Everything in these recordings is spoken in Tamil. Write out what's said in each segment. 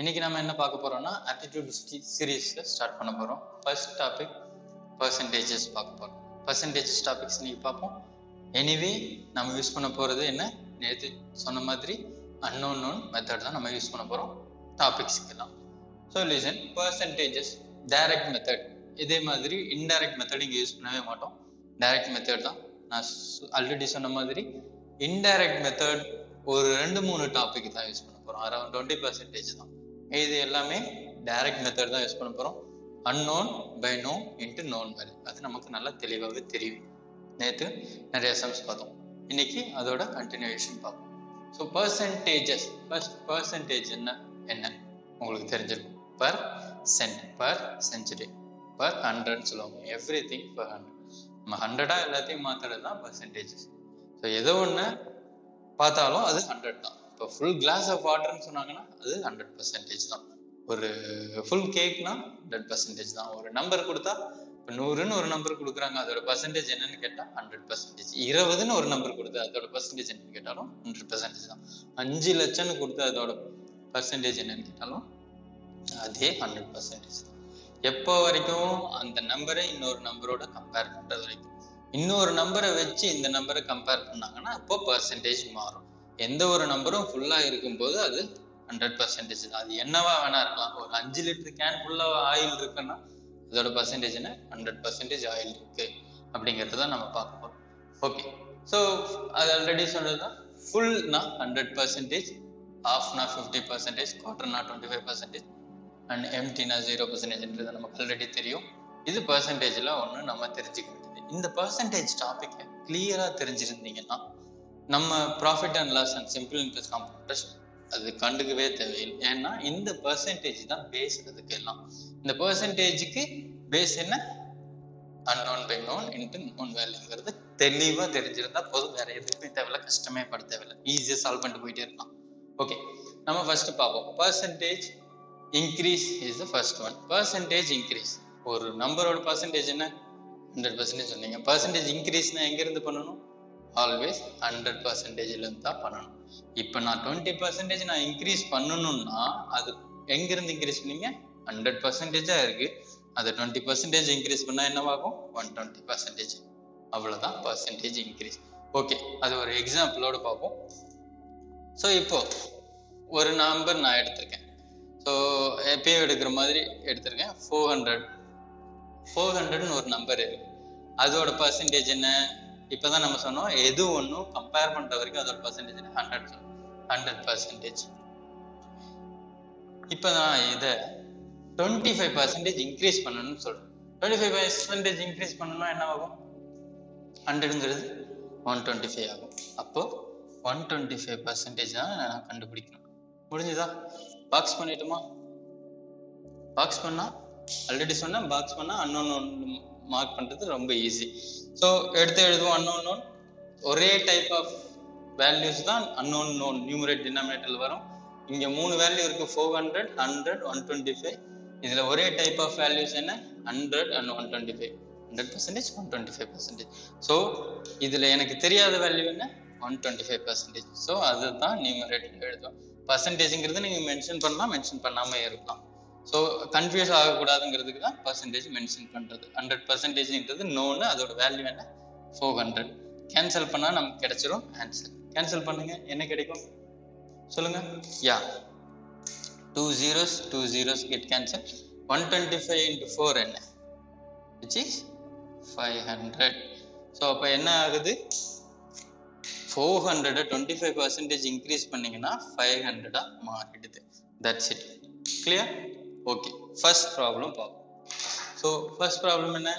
இன்னைக்கு நாம என்ன பார்க்க போறோம்னா aptitude சீரிஸ்ல ஸ்டார்ட் பண்ண போறோம். ஃபர்ஸ்ட் டாபிக் percentages பார்க்க போறோம். percentages டாபிக்ஸ் இன்னைக்கு பார்ப்போம். எனிவே நாம யூஸ் பண்ண போறது என்ன, நேத்து சொன்ன மாதிரி unknown known method தான் நம்ம யூஸ் பண்ண போறோம் டாபிக்ஸ்க்குலாம். So listen, percentages direct method, இதே மாதிரி indirect method இங்க யூஸ் பண்ணவே மாட்டோம். direct method தான் நான் ஆல்ரெடி சொன்ன மாதிரி. indirect method ஒரு 2-3 டாபிக் தான் யூஸ் பண்ண போறோம், அரௌண்ட் 20% தான். இது எல்லாமே டைரக்ட் மெத்தட் தான் யூஸ் பண்ண போறோம். Unknown by known into known value, அது நமக்கு நல்லா தெளிவாகவே தெரியும். நேற்று நிறைய சம்ஸ் பார்த்தோம், இன்னைக்கு அதோட கண்டினியூவேஷன் பார்ப்போம். ஸோ பர்சன்டேஜஸ், ஃபர்ஸ்ட் பர்சன்டேஜ் என்ன உங்களுக்கு தெரிஞ்சிருக்கும். Per cent, per century, per ஹண்ட்ரட்னு சொல்லுவாங்க. எவ்ரி திங் பர் ஹண்ட்ரட், நம்ம 100ஆ எல்லாத்தையும் மாத்துறது தான் பர்சன்டேஜஸ். ஸோ ஏதோ ஒன்று பார்த்தாலும் அது 100 தான். இப்போ ஃபுல் கிளாஸ் ஆஃப் வாட்டர்னு சொன்னாங்கன்னா அது 100% தான். ஒரு ஃபுல் கேக்னா 100% தான். ஒரு நம்பர் கொடுத்தா, இப்போ 100ன்னு ஒரு நம்பர் கொடுக்குறாங்க, அதோட பர்சன்டேஜ் என்னன்னு கேட்டால் 100%. 20ன்னு ஒரு நம்பர் கொடுத்தா அதோட பர்சன்டேஜ் என்னன்னு கேட்டாலும் 100% தான். 5 லட்சம்னு கொடுத்தா அதோட பர்சன்டேஜ் என்னன்னு கேட்டாலும் அதே 100% தான். எப்போ வரைக்கும் அந்த நம்பரை இன்னொரு நம்பரோட கம்பேர் பண்ணுறது வரைக்கும். இன்னொரு நம்பரை வச்சு இந்த நம்பரை கம்பேர் பண்ணாங்கன்னா அப்போ பர்சன்டேஜ் மாறும். எந்த ஒரு நம்பரும் ஃபுல்லாக இருக்கும்போது அது 100% தான். அது என்னவா வேணா இருக்கலாம். ஒரு 5 லிட்டர் கேன் ஃபுல்லாக ஆயில் இருக்குன்னா அதோட பர்சன்டேஜ் என்ன, 100% ஆயில் இருக்கு அப்படிங்கிறது தான் நம்ம பார்க்க போகிறோம். ஓகே, ஸோ அது ஆல்ரெடி சொல்றது தான். ஃபுல்னா 100%, ஹாஃப்னா 50%, குவார்டர்னா 25%, அண்ட் எம்டினா 0%ன்றது நமக்கு ஆல்ரெடி தெரியும். இது பர்சன்டேஜ்ல ஒன்று நம்ம தெரிஞ்சுக்க வேண்டியது. இந்த பர்சன்டேஜ் டாப்பிக்கை கிளியரா தெரிஞ்சிருந்தீங்கன்னா நம்ம profit and loss and simple interest compound interest அது கண்டுக்கவே தேவையில்லை. ஏன்னா இந்த பர்சன்டேஜ் தான் பேஸ் அதுக்கு எல்லாம். இந்த பர்சன்டேஜுக்கு பேஸ் என்ன, unknown by known into known வேல்யூங்கிறது தெளிவாக தெரிஞ்சிருந்தா போதும். வேற எதுக்குமே தேவையில்லை, கஷ்டமே பட தேவையில்லை, ஈஸியாக சால்வ் பண்ணிட்டு போயிட்டே இருக்கலாம். ஓகே, நம்ம ஃபர்ஸ்ட் பார்ப்போம். Percentage increase is the first one. Percentage increase, ஒரு நம்பரோட பர்சன்டேஜ் என்ன, 100% சொன்னீங்க. பர்சன்டேஜ் இன்க்ரீஸ்னா எங்கேருந்து பண்ணணும், ஆல்வேஸ் 100%லேருந்து தான் பண்ணணும். இப்போ நான் 20% நான் இன்க்ரீஸ் பண்ணணும்னா அது எங்கேருந்து இன்க்ரீஸ் பண்ணீங்க, 100%ஆக இருக்கு, அது 20% இன்க்ரீஸ் பண்ணால் என்னவாகும், 120%. அவ்வளோதான் பர்சன்டேஜ் இன்க்ரீஸ். ஓகே, அது ஒரு எக்ஸாம்பிளோடு பார்ப்போம். ஸோ இப்போ ஒரு நம்பர் நான் எடுத்திருக்கேன். ஸோ எப்பயோ எடுக்கிற மாதிரி எடுத்திருக்கேன். 400ன்னு ஒரு நம்பர் இருக்கு, அதோட பர்சன்டேஜ் என்ன, இப்போதான் நம்ம சொன்னோம் எது ஒன்றும் கம்பேர் பண்ணுற வரைக்கும் அதோட பர்சன்டேஜ் என்ன, 100%. இப்போ நான் இதை 25% இன்க்ரீஸ் பண்ணணும்னு சொல்கிறேன். 25% இன்க்ரீஸ் பண்ணணும்னா என்ன ஆகும், 100ங்கிறது 125 ஆகும். அப்போது 125% தான் நான் கண்டுபிடிக்கணும். முடிஞ்சுதா, பாக்ஸ் பண்ணிட்டோமா. பாக்ஸ் பண்ணால் ஆல்ரெடி சொன்னால் பாக்ஸ் பண்ணால் அன்னோன் மார்க் பண்ணுறது ரொம்ப ஈஸி. ஸோ எடுத்து எழுதுவோம். அன்னோன் நோன் ஒரே டைப் ஆஃப் வேல்யூஸ் தான் அன்னோன் நோன் நியூமரேட் டினாமினேட்டரில் வரும். இங்கே 3 வேல்யூ இருக்குது, 400, 100, 125. இதில் ஒரே டைப் ஆஃப் வேல்யூஸ் என்ன, 100 and 125. 100%, 125%. ஸோ இதில் எனக்கு தெரியாத வேல்யூ என்ன, 125%. ஸோ அதுதான் நியூமரேட்டர் எழுதுவோம். பர்சன்டேஜுங்கிறது நீங்கள் மென்ஷன் பண்ணலாம், மென்ஷன் பண்ணாமல் இருக்கலாம். ஸோ கன்ஃபியூஸ் ஆகக்கூடாதுங்கிறதுக்கு தான் பர்சன்டேஜ் மென்ஷன் பண்ணுறது. 100%ங்கிறது நோன்னு, அதோட வேல்யூ என்ன, 400. கேன்சல் பண்ணால் நமக்கு கிடைச்சிரும் ஆன்சர். கேன்சல் பண்ணுங்க, என்ன கிடைக்கும் சொல்லுங்க. Yeah 2 zeros, 2 zeros get cancel. 125 into 4 என்ன, விச் இஸ் 500. ஸோ அப்போ என்ன ஆகுது, 400 25% இன்க்ரீஸ் பண்ணிங்கன்னா 500 மாறிடுது. That's it, clear. Okay, first problem பார்ப்போம். ஸோ ஃபர்ஸ்ட் ப்ராப்ளம் என்ன,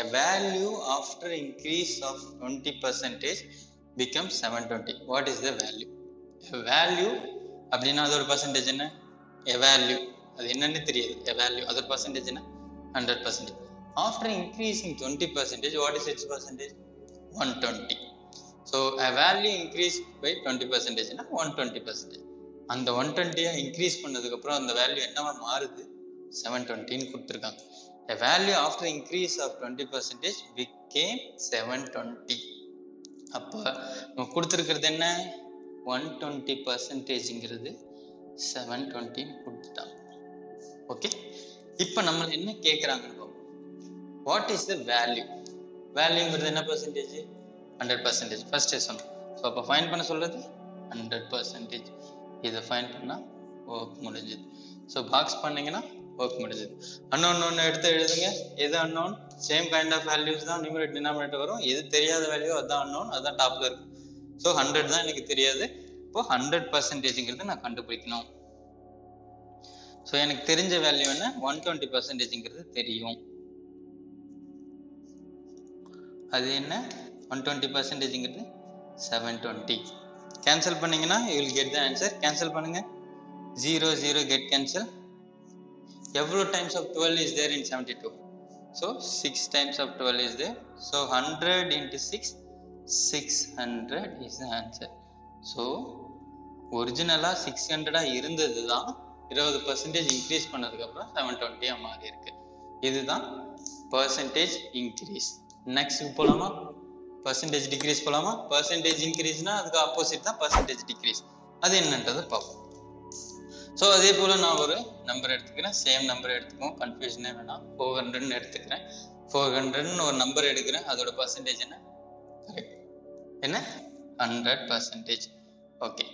a value after increase of 20% become 720. What is the value? Value அப்படின்னா அதோட பர்சன்டேஜ் என்ன, எ வேல்யூ அது என்னன்னு தெரியாது, எ வேல்யூ அதோட பர்சன்டேஜ் என்ன, 100%. After increasing 20%, what is its percentage, 120. So a value increase by 20%னா 120%. அந்த 120 இன்க்ரீஸ் பண்ணதுக்கப்புறம் அந்த வேல்யூ என்னவா மாறுது, 720ன்னு கொடுத்துருக்காங்க. The value after increase of 20% became 720. அப்போ நம்ம கொடுத்துருக்கிறது என்ன, 120%ங்கிறது 720 கொடுத்துட்டாங்க. ஓகே, இப்போ நம்ம என்ன கேட்குறாங்க, வாட் இஸ் த வேல்யூ? வேல்யூங்கிறது என்ன பர்சன்டேஜ்? 100%. ஃபர்ஸ்டே சொன்னோம். ஸோ அப்போ ஃபைன் பண்ண சொல்கிறது 100%. இதை ஃபைன் பண்ணால் ஒர்க் முடிஞ்சுது. ஸோ பாக்ஸ் பண்ணிங்கன்னா ஒர்க் முடிஞ்சுது. அன்னோன் ஒன்று எடுத்து எழுதுங்க. எது unknown? Same kind of values தான் நியூமரேட் டினாமினேட்டர் வரும். எது தெரியாத வேல்யூ அதுதான் அன்னோன், அதுதான் டாப்பில் இருக்கும். ஸோ 100 தான் எனக்கு தெரியாது. இப்போது 100%ங்கிறது நான் கண்டுபிடிக்கணும். ஸோ எனக்கு தெரிஞ்ச வேல்யூ என்ன? 120%ங்கிறது தெரியும். அது என்ன? 120%ங்கிறது 720. கேன்சல் பண்ணிங்கன்னா you will get the answer. Cancel பண்ணுங்கள். 0 0 கெட் கேன்சல். எவ்வளோ times of 12 is there in 72? So 6 times of 12 is there. So 100 into 6, 600 is the answer. So ஒரிஜினலாக 600 இருந்தது தான் 20% இன்க்ரீஸ் பண்ணதுக்கப்புறம் 720 மாதிரி இருக்கு. இதுதான் பர்சன்டேஜ் இன்க்ரீஸ். நெக்ஸ்ட் போகலாமா? பர்சன்டேஜ் டிக்ரீஸ் போகலாமா? பர்சன்டேஜ் இன்க்ரீஸ்னா அதுக்கு ஆப்போசிட் தான் பர்சன்டேஜ் டிக்ரீஸ். அது என்னன்றது பார்ப்போம். ஸோ அதே போல் நான் ஒரு நம்பர் எடுத்துக்கிறேன். சேம் நம்பர் எடுத்துக்கோம், கன்ஃபியூஷனே வேணாம். 400 எடுத்துக்கிறேன். 400 ஒரு நம்பர் எடுக்கிறேன். அதோட பர்சன்டேஜ் என்ன? கரெக்ட், என்ன? 100%. ஓகே,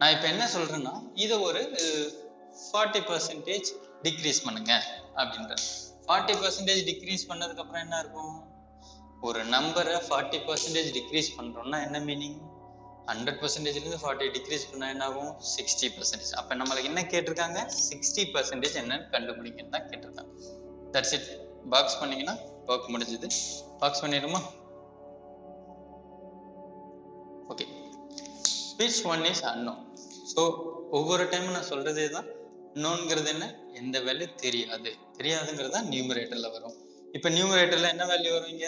நான் இப்போ என்ன சொல்கிறேன்னா, இதை ஒரு 40% டிக்ரீஸ் பண்ணுங்க அப்படின்ற. 40% டிக்ரீஸ் பண்ணதுக்கப்புறம் என்ன இருக்கும்? ஒரு நம்பரை 40% டிக்ரீஸ் பண்ணுறோம்னா என்ன மீனிங்? 100%லேருந்து 40 டிக்ரீஸ் பண்ணால் என்ன ஆகும்? 60%. அப்போ நம்மளுக்கு என்ன கேட்டிருக்காங்க? 60% என்னன்னு கண்டுபிடிக்கன்னு தான் கேட்டிருக்காங்க. That's it. பாக்ஸ் பண்ணிங்கன்னா ஒர்க் முடிஞ்சுது. பாக்ஸ் பண்ணிடுமா? Okay, which one is unknown? So ஒவ்வொரு டைமும் நான் சொல்கிறதே தான். நோன்கிறது என்ன? எந்த வேல்யூ தெரியாது. தெரியாதுங்கிறது தான் நியூமரேட்டரில் வரும். இப்போ நியூமரேட்டரில் என்ன வேல்யூ வருவீங்க?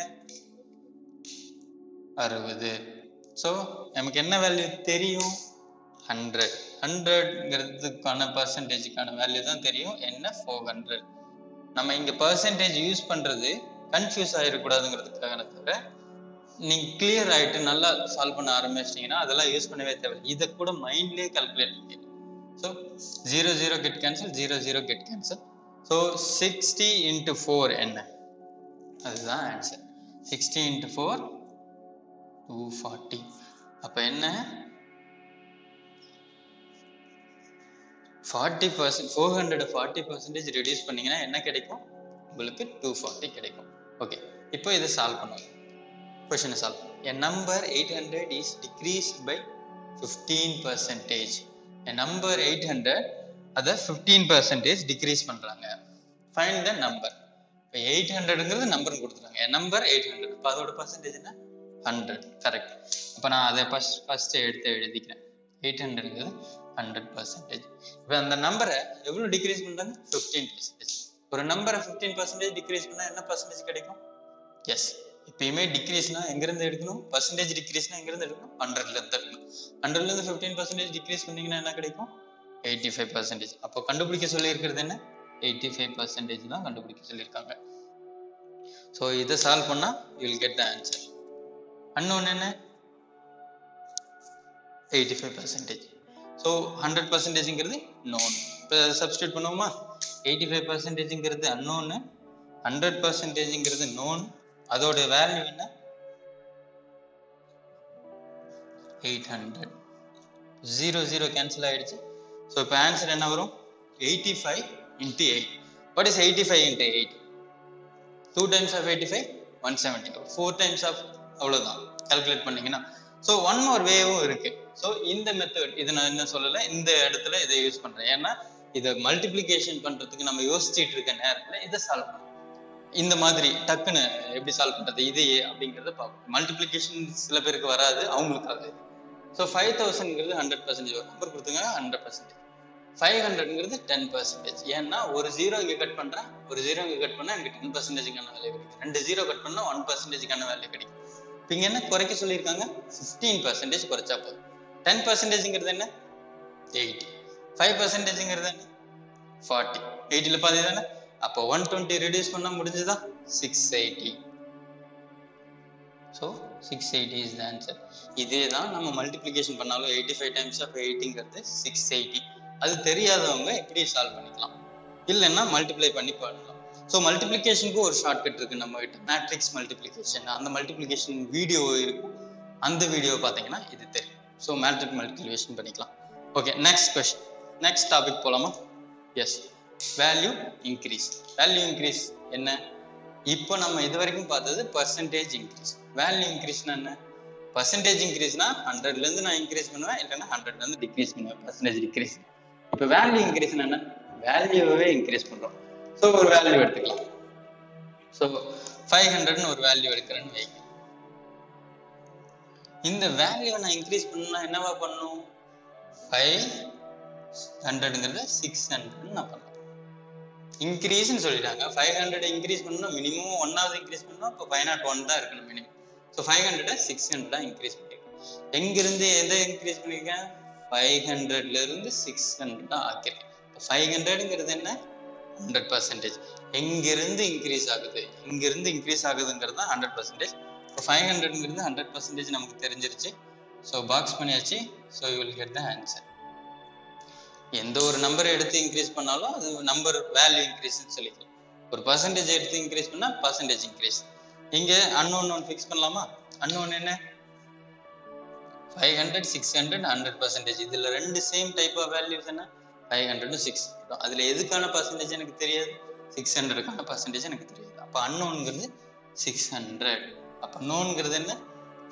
60. ஸோ நமக்கு என்ன வேல்யூ தெரியும்? 100. 100ங்கிறதுக்கான பர்சன்டேஜுக்கான வேல்யூ தான் தெரியும். என்ன? 400. நம்ம இங்கே பர்சன்டேஜ் யூஸ் பண்ணுறது கன்ஃபியூஸ் ஆகிடக்கூடாதுங்கிறதுக்காக தவிர, நீங்கள் கிளியர் ஆகிட்டு நல்லா சால்வ் பண்ண ஆரம்பிச்சிட்டிங்கன்னா அதெல்லாம் யூஸ் பண்ணவே தேவையில்லை. இதை கூட மைண்ட்லேயே கல்குலேட் பண்ணிக்கலாம். So 0 0 get cancel, 0 0 get cancel. So 60 into 4 என்ன? அதுதான் ஆன்சர். 60 into 4 240. அப்போ என்ன? 40%. 400 40% ரெடியூஸ் பண்ணிங்கன்னா என்ன கிடைக்கும்? உங்களுக்கு 240 கிடைக்கும். ஓகே, இப்போ இதை சால்வ் பண்ணுவோம். Question is solved. A number 800 is decreased by 15%. A number 800 அதை 15% decrease பண்றாங்க. Find the number. 800ங்கிறது நம்பர்னு கொடுத்துறாங்க. A number 800. அப்போ அதோட percentage என்ன? 100. கரெக்ட். அப்போ நான் அதை ஃபர்ஸ்ட் எடுத்து எழுதிக்கிறேன். 800ங்கிறது 100%. இப்போ அந்த நம்பரை எவ்வளோ டிக்ரீஸ் பண்றாங்க? 15%. ஒரு நம்பரை 15% டிக்ரீஸ் பண்ணால் என்ன பர்சன்டேஜ் கிடைக்கும்? எஸ், இப்பயுமே டிக்ரீஸ்னா எங்கேருந்து எடுக்கணும்? பர்சன்டேஜ் டிக்ரீஸ்னா எங்கேருந்து எடுக்கணும்? 100லேருந்து எடுக்கணும். 100லேருந்து 15% டிக்ரீஸ் பண்ணிங்கன்னா என்ன கிடைக்கும்? 85%. அப்போ கண்டுபிடிக்க சொல்லியிருக்கிறது என்ன? 85% தான் கண்டுபிடிக்க சொல்லியிருக்காங்க. ஸோ இதை சால்வ் பண்ணால் you will get the answer. இன்னொன்று என்ன? 85%. ஸோ 100%ங்கிறது நோன். இப்போ சப்ஸ்டியூட் பண்ணுவோமா? 85%ங்கிறது அன்னோன்னு, 100%ங்கிறது நோன். அதோட வேல்யூ என்ன? 800. 0 0 கேன்சல் ஆயிடுச்சு. ஸோ இப்போ ஆன்சர் என்ன வரும்? 85 into 8. What is 85 into 8? 2 times of 85, 170. 4 times of அவ்வளோதான் கால்குலேட் பண்ணிங்கன்னா. ஸோ ஒன் மோர் வேவும் இருக்கு. ஸோ இந்த மெத்தட், இது நான் என்ன சொல்லலை, இந்த இடத்துல இதை யூஸ் பண்ணுறேன். ஏன்னா இதை மல்டிப்ளிகேஷன் பண்ணுறதுக்கு நம்ம யோசிச்சுட்டு இருக்க நேரத்தில் இதை சால்வ் பண்ணுறோம். இந்த மாதிரி டக்குன்னு எப்படி சால்வ் பண்றது இதையே அப்படிங்கறத பார்ப்போம். மல்டிபிளிகேஷன் சில பேருக்கு வராது, அவங்களுக்காக. ஸோ 5000ங்கிறது 100%. ஒரு நம்பர் கொடுத்துங்க 100%. 500ங்கிறது 10%. ஏன்னா ஒரு 0 இங்கே கட் பண்றேன், ஒரு 0 இங்கே கட் பண்ணா எனக்கு 10%க்கான வேல்யூ கிடைக்கும். 2 0 கட் பண்ணா 1%க்கான வேல்யூ கிடைக்கும். இப்போ இங்க என்ன குறைக்க சொல்லியிருக்காங்க? 15% குறைச்சா போதும். 10%ங்கிறது என்ன? 80. 5%ங்கிறது என்ன? 40. 80ல பாதி தானே. அப்போ 120 ரெடியூஸ் பண்ண முடிஞ்சதா? 680. So 680 is the answer. இதே தான் நம்ம மல்டிப்ளிகேஷன் பண்ணாலும் 85 times of 80ங்கிறது 680. அது தெரியாதவங்க இப்படி சால்வ் பண்ணிக்கலாம், இல்லைன்னா மல்டிப்ளை பண்ணி பாருங்க. ஸோ மல்டிப்ளிகேஷனுக்கு ஒரு ஷார்ட்கட் இருக்கு நம்ம கிட்ட, மேட்ரிக்ஸ் மல்டிப்ளிகேஷன். அந்த மல்டிப்ளிகேஷன் வீடியோ இருக்கும், அந்த வீடியோ பார்த்தீங்கன்னா இது தெரியும். ஸோ மேட்ரிக்ஸ் மல்டிப்ளிகேஷன் பண்ணிக்கலாம். Okay, next question, next topic போலாமா? Yes, value increase. Value increase என்ன? இப்போ நம்ம இது வரைக்கும் பார்த்தது பர்சன்டேஜ் இன்க்ரீஸ். வேல்யூ இன்க்ரீஸ்னா என்ன? பர்சன்டேஜ் இன்க்ரீஸ்னா 100லேருந்து நான் இன்க்ரீஸ் பண்ணுவேன், இல்லைன்னா 100லேருந்து டிக்ரீஸ் பண்ணுவேன், பர்சன்டேஜ் டிக்ரீஸ். இப்போ வேல்யூ இன்க்ரீஸ்னா என்ன? வேல்யூவே இன்க்ரீஸ் பண்ணுறோம். ஸோ ஒரு வேல்யூ எடுத்துக்கலாம். ஸோ 500ன்னு ஒரு வேல்யூ எடுக்கிறேன்னு வைங்க. இந்த வேல்யூவை நான் இன்க்ரீஸ் பண்ணா என்னவா பண்ணும்? 500ங்கிறத 600 நான் பண்ணுறேன். இன்க்ரீஸ்ன்னு சொல்லிட்டாங்க. 500 இன்க்ரீஸ் பண்ணணும், மினிமம் 1ஆவது இன்க்ரீஸ் பண்ணணும். இப்போ 501 தான் இருக்கணும் மினிமம். ஸோ 500 600 இன்க்ரீஸ் பண்ணியிருக்கேன். எங்கிருந்து எதை இன்க்ரீஸ் பண்ணியிருக்கேன்? 500லேருந்து 600 தான் ஆக்கிருக்கேன். இப்போ 500ங்கிறது என்ன? 100%. எங்கிருந்து இன்க்ரீஸ் ஆகுது, இங்கிருந்து இன்க்ரீஸ் ஆகுதுங்கிறது தான் 100%. இப்போ 500ங்கிறது 100% நமக்கு தெரிஞ்சிருச்சு. ஸோ பாக்ஸ் பண்ணியாச்சு. So you will get the answer. எந்த ஒரு நம்பரை எடுத்து இன்க்ரீஸ் பண்ணாலும் அது நம்பர் வேல்யூ இன்க்ரீஸ்ன்னு சொல்லிக்கலாம். ஒரு பர்சன்டேஜ் எடுத்து இன்க்ரீஸ் பண்ணால் பர்சன்டேஜ் இன்க்ரீஸ். இங்கே அன்னோன் ஒன்று ஃபிக்ஸ் பண்ணலாமா? அன்னோன் என்ன? 500 600 100%. இதில் ரெண்டு சேம் டைப் ஆஃப் வேல்யூஸ் என்ன? 500 600. அதில் எதுக்கான பர்சன்டேஜ் எனக்கு தெரியாது, 600க்கான பர்சன்டேஜ் எனக்கு தெரியாது. அப்போ அன்னோன்ங்கிறது 600. அப்போ நோன்ங்கிறது என்ன?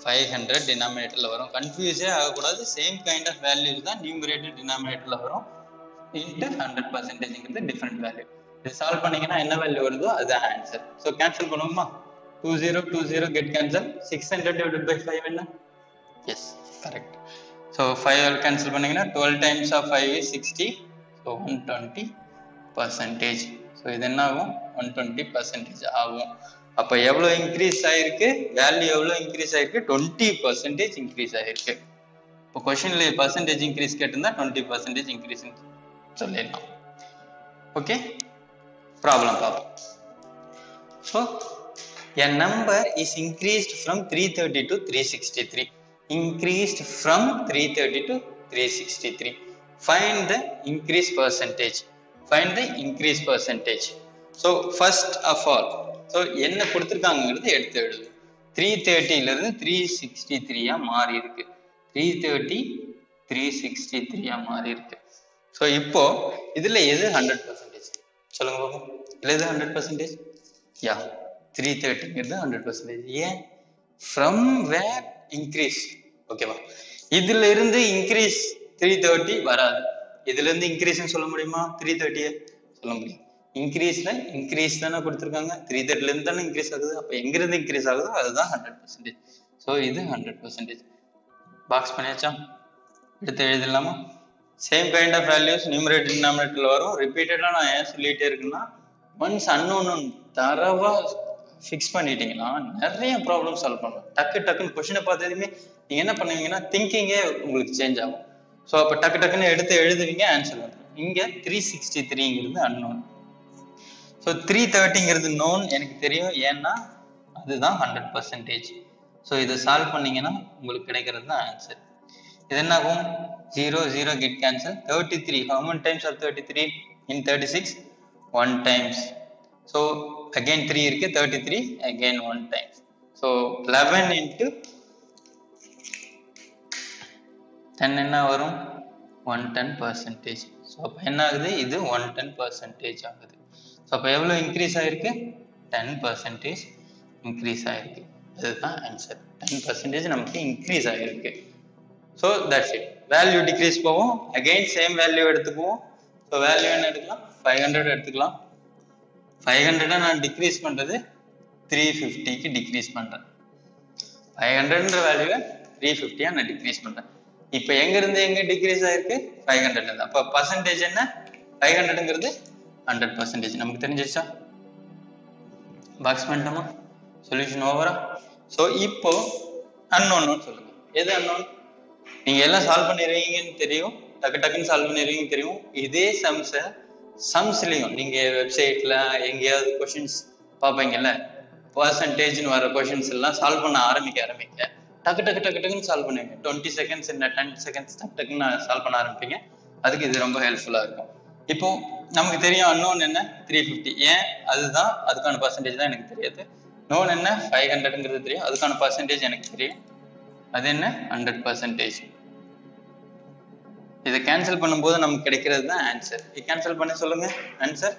500 டினாமினேட்டர்ல வரும். கன்ஃபியூஸே ஆகக்கூடாது. சேம் கைண்ட் ஆஃப் வேல்யூஸ் தான் நியூமரேட்டர் டினாமினேட்டர்ல வரும். இன்ட்டு 100%ங்கிறது டிஃப்ரெண்ட் வேல்யூ. இது சால்வ் பண்ணீங்கன்னா என்ன வேல்யூ வருதோ அதுதான் ஆன்சர். ஸோ கேன்சல் பண்ணுவோமா? 2020 கெட் கேன்சல். 600 டிவைடட் பை 5 என்ன? Yes, correct. ஸோ 5 கேன்சல் பண்ணீங்கன்னா 12 times of 5 is 60. So 120%. So இது என்ன ஆகும்? 120% ஆகும். அப்போ எவ்வளோ இன்க்ரீஸ் ஆகிருக்கு? வேல்யூ எவ்வளோ இன்க்ரீஸ் ஆகிருக்கு? 20% இன்க்ரீஸ் ஆகிருக்கு. இப்போ கொஷின்ல பர்சன்டேஜ் இன்க்ரீஸ் கேட்டிருந்தா 20% இன்க்ரீஸ் சொல்லிடலாம். ஓகே, ப்ராப்ளம் பார்ப்போம். So a number is increased from 330 to 363. Increased from 330 to 363. Find the increase percentage. Find the increase percentage. So first of all என்ன கொடுத்துருக்காங்கிறது எடுத்து எழுதும். 330லேருந்து 363 மாறி இருக்கு. 330 363 மாறி இருக்கு. ஸோ இப்போ இதுல எது 100% சொல்லுங்க பாப்போம். இதுல எது 100%? யா, 330ங்கிறது 100%. ஏன்? From where increase. ஓகேவா? இதுல இருந்து இன்க்ரீஸ் 330 வராது. இதுல இருந்து இன்க்ரீஸ்ன்னு சொல்ல முடியுமா? 330 சொல்ல முடியும். இன்க்ரீஸ்ல இன்க்ரீஸ் தானே கொடுத்துருக்காங்க. 330லேருந்து தானே இன்க்ரீஸ் ஆகுது. அப்போ எங்கிருந்து இன்க்ரீஸ் ஆகுதோ அதுதான் 100%. ஸோ இது 100%. பாக்ஸ் பண்ணியாச்சா? எடுத்து எழுதிடலாமா? Same kind of values numerator டினாமினேட்டர்ல வரும். ரிப்பீட்டடாக நான் ஏன் சொல்லிகிட்டே இருக்குன்னா, ஒன்ஸ் அன்னோன் தரவா ஃபிக்ஸ் பண்ணிட்டீங்கன்னா நிறைய ப்ராப்ளம் சால்வ் பண்ணுவோம். டக்கு டக்குன்னு கொஷினை பார்த்ததுமே நீங்கள் என்ன பண்ணுவீங்கன்னா திங்கிங்கே உங்களுக்கு சேஞ்ச் ஆகும். ஸோ அப்போ டக்கு டக்குன்னு எடுத்து எழுதுவீங்க, ஆன்சர் வந்துடும். இங்கே 363ங்கிறது அன்னோன். ஸோ 330ங்கிறது நோன் எனக்கு தெரியும், ஏன்னா அதுதான் 100%. ஸோ இதை சால்வ் பண்ணிங்கன்னா உங்களுக்கு கிடைக்கிறது தான் ஆன்சர். இது என்ன ஆகும்? 0 0 get cancel. 33. How many times are 33 in 36? 1 times. So again 3 இருக்கு. 33 அகெயின் 1 டைம்ஸ். ஸோ 11 into 10 என்ன வரும்? 110%. ஸோ அப்போ என்ன ஆகுது? இது 110% ஆகுது. ஸோ அப்போ எவ்வளோ இன்க்ரீஸ் ஆகிருக்கு? 10% இன்க்ரீஸ் ஆகிருக்கு. அதுதான் ஆன்சர். 10% நமக்கு இன்க்ரீஸ் ஆகிருக்கு. So that's it. Value decrease போவோம். அகெயின் சேம் வேல்யூ எடுத்துக்குவோம். ஸோ வேல்யூ என்ன எடுக்கலாம்? 500 எடுத்துக்கலாம். 500 நான் டிக்ரீஸ் பண்ணுறது 350க்கு டிக்ரீஸ் பண்ணுறேன். 500ன்ற வேல்யூவை 350 நான் டிக்ரீஸ் பண்ணுறேன். இப்போ எங்கேருந்து எங்கே டிக்ரீஸ் ஆகிருக்கு? 500. அப்போ பர்சன்டேஜ் என்ன? 500ங்கிறது 100% நமக்கு தெரிஞ்சிச்சா? பாக்ஸ் பண்ணிட்டோமா? சொல்யூஷன் ஓவரா? ஸோ இப்போ அன்னோன்னு சொல்லுங்க. எது அன்னோன்? நீங்க எல்லாம் சால்வ் பண்ணிடுவீங்கன்னு தெரியும், டக்கு டக்குன்னு சால்வ் பண்ணிடுவீங்கன்னு தெரியும். இதே சம்ஸ்லையும் நீங்க வெப்சைட்ல எங்கேயாவது கொஷின்ஸ் பார்ப்பீங்கல்ல, பர்சன்டேஜ்னு வர கொஷின்ஸ் எல்லாம் சால்வ் பண்ண ஆரம்பிக்க டக்கு டக்குன்னு சால்வ் பண்ணுவீங்க. 20 seconds இல்லை 10 seconds டக்கு டக்குன்னு சால்வ் பண்ண ஆரம்பிப்பீங்க. அதுக்கு இது ரொம்ப ஹெல்ப்ஃபுல்லா இருக்கும் இப்போ நமக்கு தெரியும் unknown என்ன 350 ஏன் அதுதான் அதுக்கான percentage தான் எனக்கு தெரியாது known என்ன 500ங்கிறது தெரியும் அதுக்கான percentage எனக்கு தெரியும் அது என்ன 100% இத கேன்சல் பண்ணும்போது நமக்கு கிடைக்கிறது தான் ஆன்சர் இத கேன்சல் பண்ணி சொல்லுங்க ஆன்சர்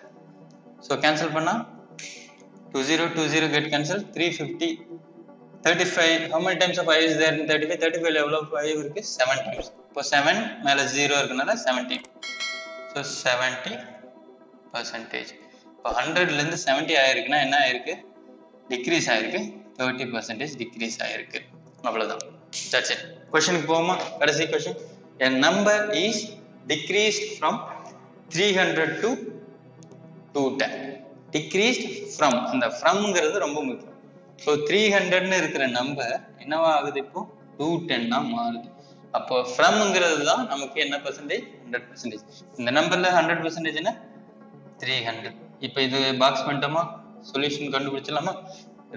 சோ கேன்சல் பண்ணா 2020 get cancel 350 35 how many times of 5 is there in 35 35 level of 5 irukku 7 times so 7 mele 0 iruknala 70 so 70% இப்போ 100 ல இருந்து 70 ஆயிருக்குனா என்ன ஆயிருக்கு டிக்ரீஸ் ஆயிருக்கு 30% டிக்ரீஸ் ஆயிருக்கு அவ்வளவுதான் that's it क्वेश्चन க்கு போவோமா கடைசி question a number is decreased from 300 to 210 decreased from அந்த from ங்கிறது ரொம்ப முக்கியம் So 300 ன்னு இருக்கிற நம்பர் என்னவா ஆகுது இப்போ 210 ஆ மாறுது அப்போ from ங்கிறது தான் நமக்கு என்ன percentage 100% இந்த நம்பர்ல 100% என்ன 300 இப்போ இது பாக்ஸ் பண்ணோமா சொல்யூஷன் கண்டுபிடிச்சலாமா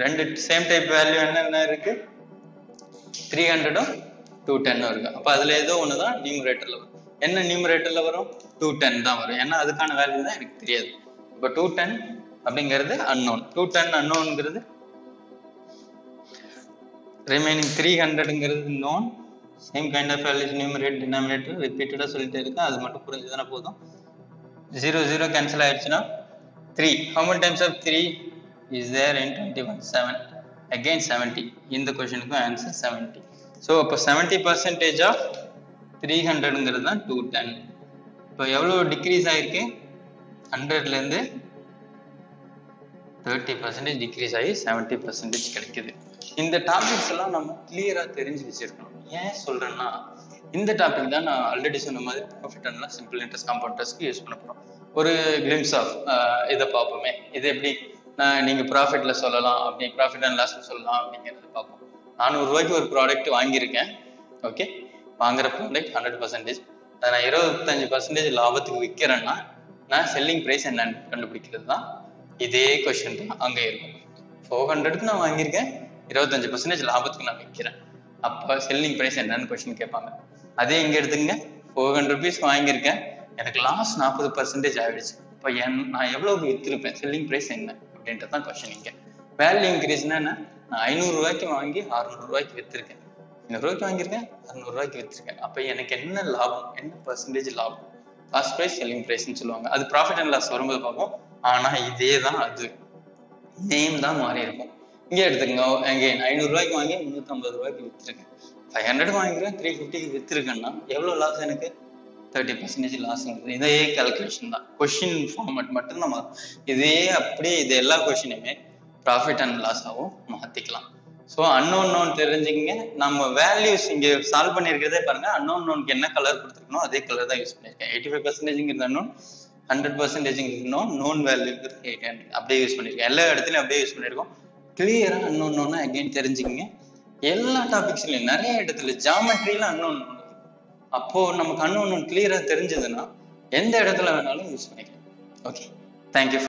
ரெண்டு சேம் டைப் வேல்யூ என்ன இருக்கு 300 ம் 210 ம் இருக்கு அப்ப அதுல ஏதோ ஒன்னு தான் நியூமரேட்டர்ல வரும் என்ன நியூமரேட்டர்ல வரும் 210 தான் வரும் ஏன்னா அதுக்கான வேல்யூ தான் எனக்கு தெரியாது இப்போ 210 அப்படிங்கிறது unknown 210 unknown ங்கிறது remaining 300 ங்கிறது known same kind of values numerator denominator repeated சொல்லிட்டே இருக்கு அது மட்டும் புரிஞ்சதுனா போதும் 0 0 cancel ஆயிடுச்சுனா 3 how many times of 3 is there in 21 7 again 70 இந்த क्वेश्चनக்கு answer 70 so அப்ப 70% of 300 ங்கிறது தான் 210 இப்போ எவ்வளவு டிக்ரீஸ் ஆயிருக்கு 100 ல இருந்து 30% decrease ஆகி 70% கிடைக்குது இந்த டாபிக்ஸ் எல்லாம் நம்ம கிளியரா தெரிஞ்சு வச்சிருக்கணும் ஏன் சொல்றேன்னா இந்த டாபிக் தான் நான் ஆல்ரெடி சொன்ன மாதிரி profit and loss simple interest காம்பவுண்டர்ஸ்க்கு யூஸ் பண்ண போறோம் ஒரு கிளிம்ஸ் ஆஃப் இத பாப்போமே இது எப்படி நான் நீங்க ப்ராஃபிட்ல சொல்லலாம் அப்படி ப்ராஃபிட் அண்ட் லாஸ்ல சொல்லலாம் அப்படிங்கறது பாப்போம் நான் ₹100க்கு ஒரு ப்ராடக்ட் வாங்கியிருக்கேன் ஓகே வாங்குற ப்ராடக்ட் 100% அத நான் 25% லாபத்துக்கு விக்கிறேன்னா நான் செல்லிங் பிரைஸ் என்னன்னு கண்டுபிடிக்கிறது தான் இதே क्वेश्चन தான் அங்க இருக்கும் 400க்கு நான் வாங்கிருக்கேன் 25% லாபத்துக்கு நான் விக்கிறேன் அப்ப செல்லிங் பிரைஸ் என்னன்னு क्वेश्चन கேட்பாங்க அதே இங்க எடுத்துங்க 400 rupees வாங்கிருக்கேன் எனக்கு லாஸ் 40% ஆயிடுச்சு அப்ப நான் எவ்வளவுக்கு வித்திருப்பேன் செல்லிங் பிரைஸ் என்ன அப்படின்றது தான் क्वेश्चन இங்க வேல்யூ இன்கிரீஸ்னா என்ன நான் 500 ரூபாய்க்கு வாங்கி 600 ரூபாய்க்கு வித்திருக்கேன் 500 ரூபாய்க்கு வாங்கிருக்கேன் 600 ரூபாய்க்கு வித்திருக்கேன் அப்ப எனக்கு என்ன லாபம் என்ன % லாபம் காஸ்ட் பிரைஸ் செல்லிங் பிரைஸ்னு சொல்லுவாங்க அது ப்ராஃபிட் அண்ட் லாஸ் வரும்போது பாப்போம் ஆனா இதே தான் அது நேம் தான் மாறி இருக்கும் இங்க எடுத்துக்கங்க அகைன் 500 ரூபாய்க்கு வாங்கி 350 ரூபாய்க்கு வித்திருக்கேன் 500 வாங்குறேன் 350 க்கு வித்திருக்கேன்னா எவ்வளவு லாஸ் எனக்கு 30% லாஸ்ங்கிறது இதே கால்குலேஷன் தான் क्वेश्चन ஃபார்மட் மட்டும் நம்ம இதே அப்படியே இது எல்லா क्वेश्चनமே ப்ராஃபிட் அண்ட் லாஸ் ஆவும் மாத்திக்கலாம் சோ அன்னோன் நோன் தெரிஞ்சுங்க நம்ம வேல்யூஸ் இங்க சால்வ் பண்ணியிருக்கிறதே பாருங்க அன்னோன் நோனுக்கு என்ன கலர் கொடுத்துக்கணும் அதே கலர் தான் யூஸ் பண்ணிருக்கேன் 85%ங்கிறது அன்னோன் 100% ங்கிறதுனா known value க்கு 800 அப்படியே யூஸ் பண்ணிருக்கேன் எல்லா இடத்துலயும் அப்படியே யூஸ் பண்ணிருக்கோம் கிளியரா unknown னு அகைன் தெரிஞ்சுக்கங்க எல்லா டாபிக்ஸ்லயும் நிறைய இடத்துல ஜியோமெட்ரியில unknown அப்போ நமக்கு unknown கிளியரா தெரிஞ்சதுனா எந்த இடத்துல வேணாலும் யூஸ் பண்ணிக்கலாம் ஓகே thank you